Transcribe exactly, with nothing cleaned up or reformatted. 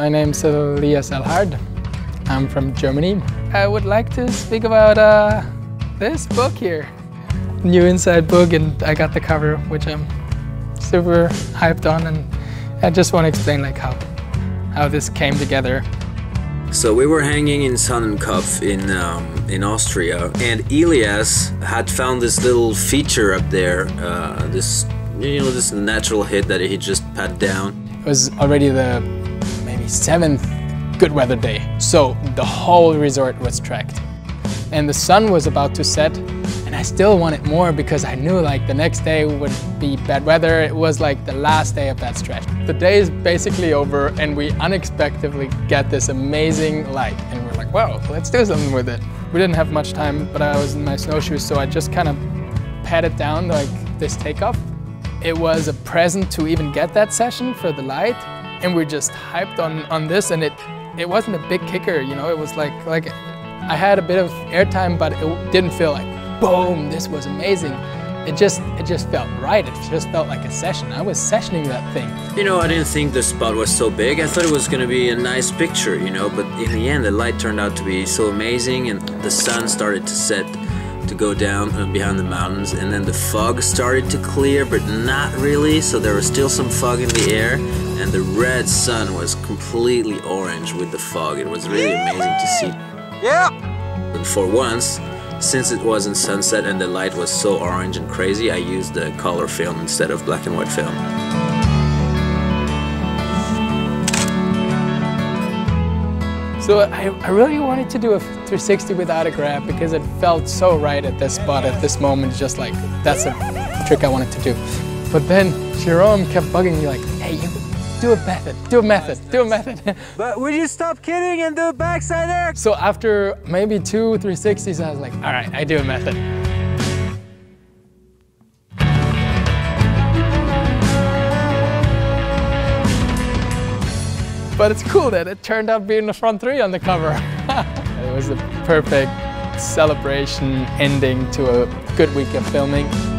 My name's Elias Elhardt. I'm from Germany. I would like to speak about uh, this book here. New Inside Book, and I got the cover, which I'm super hyped on, and I just want to explain like how, how this came together. So we were hanging in Sonnenkopf in, um, in Austria, and Elias had found this little feature up there, uh, this, you know, this natural hit that he just pat down. It was already the maybe seventh good weather day, so the whole resort was tracked. And the sun was about to set, and I still wanted more because I knew like the next day would be bad weather. It was like the last day of that stretch. The day is basically over, and we unexpectedly get this amazing light, and we're like, wow, let's do something with it. We didn't have much time, but I was in my snowshoes, so I just kind of patted down like this takeoff. It was a present to even get that session for the light, and we're just hyped on, on this, and it, it wasn't a big kicker, you know, it was like, like I had a bit of airtime, but it didn't feel like, boom, this was amazing. It just, it just felt right. It just felt like a session. I was sessioning that thing. You know, I didn't think the spot was so big. I thought it was going to be a nice picture, you know, but in the end, the light turned out to be so amazing, and the sun started to set, to go down behind the mountains, and then the fog started to clear, but not really, so there was still some fog in the air, and the red sun was completely orange with the fog. It was really amazing to see. Yeah! And for once, since it wasn't sunset and the light was so orange and crazy, I used the color film instead of black and white film. So I, I really wanted to do a three sixty without a grab because it felt so right at this spot, at this moment, just like, that's a trick I wanted to do. But then Jerome kept bugging me like, hey, you do a method, do a method, do a method. But will you stop kidding and do a backside air? So after maybe two three sixties, I was like, all right, I do a method. But it's cool that it turned out being the front three on the cover. It was the perfect celebration ending to a good week of filming.